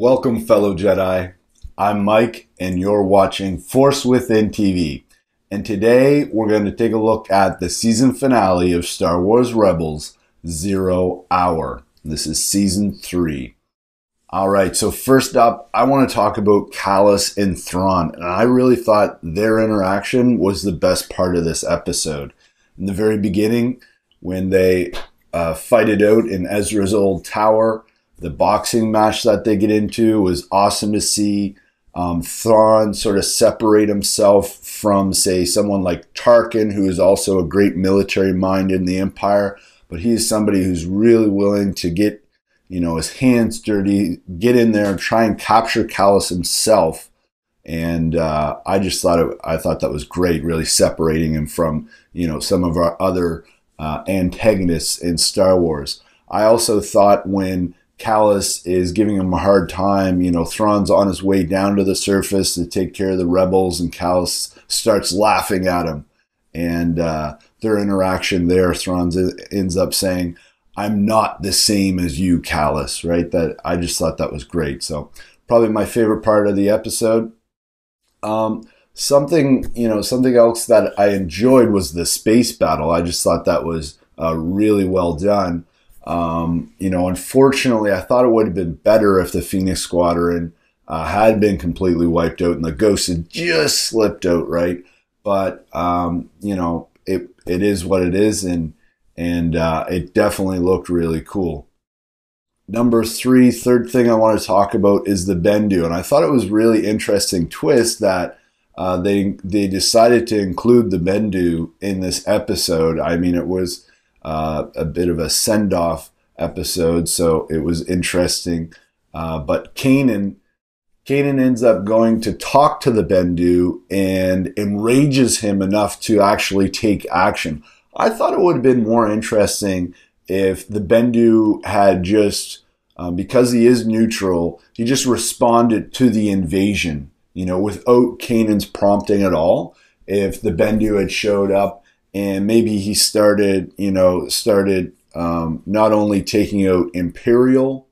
Welcome, fellow Jedi. I'm Mike, and you're watching Force Within TV. And today, we're going to take a look at the season finale of Star Wars Rebels, Zero Hour. This is Season 3. Alright, so first up, I want to talk about Kallus and Thrawn. And I really thought their interaction was the best part of this episode. In the very beginning, when they fight it out in Ezra's old tower, the boxing match that they get into was awesome to see. Thrawn sort of separate himself from, say, someone like Tarkin, who is also a great military mind in the Empire. But he is somebody who's really willing to get, his hands dirty, get in there and try and capture Kallus himself. And I just thought I thought that was great, really separating him from, some of our other antagonists in Star Wars. I also thought when Kallus is giving him a hard time, Thrawn's on his way down to the surface to take care of the rebels, and Kallus starts laughing at him. And their interaction there, Thrawn ends up saying, "I'm not the same as you, Kallus," right? I just thought that was great. So probably my favorite part of the episode. Something else that I enjoyed was the space battle. I just thought that was really well done. Unfortunately, I thought it would have been better if the Phoenix Squadron had been completely wiped out and the Ghosts had just slipped out, right? But, it is what it is, and it definitely looked really cool. Number three, third thing I want to talk about is the Bendu, and I thought it was really interesting twist that they decided to include the Bendu in this episode. I mean, it was a bit of a send-off episode, so it was interesting. But Kanan ends up going to talk to the Bendu and enrages him enough to actually take action. I thought it would have been more interesting if the Bendu had just, because he is neutral, he just responded to the invasion, without Kanan's prompting at all. If the Bendu had showed up and maybe he started, not only taking out Imperial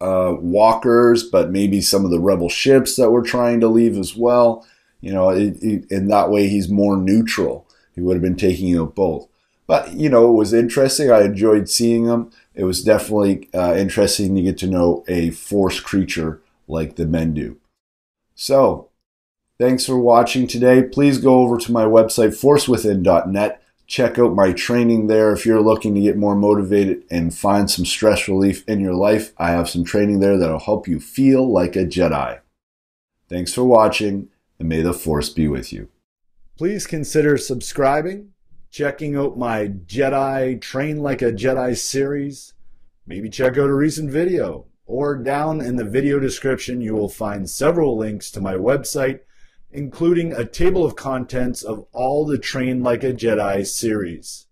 walkers, but maybe some of the rebel ships that were trying to leave as well. In that way, he's more neutral. He would have been taking out both. But, it was interesting. I enjoyed seeing him. It was definitely interesting to get to know a Force creature like the Bendu. So, thanks for watching today. Please go over to my website, forcewithin.net. Check out my training there if you're looking to get more motivated and find some stress relief in your life. I have some training there that will help you feel like a Jedi. Thanks for watching, and may the Force be with you. Please consider subscribing, checking out my Jedi Train Like a Jedi series. Maybe check out a recent video. Or down in the video description, you will find several links to my website, including a table of contents of all the Train Like a Jedi series.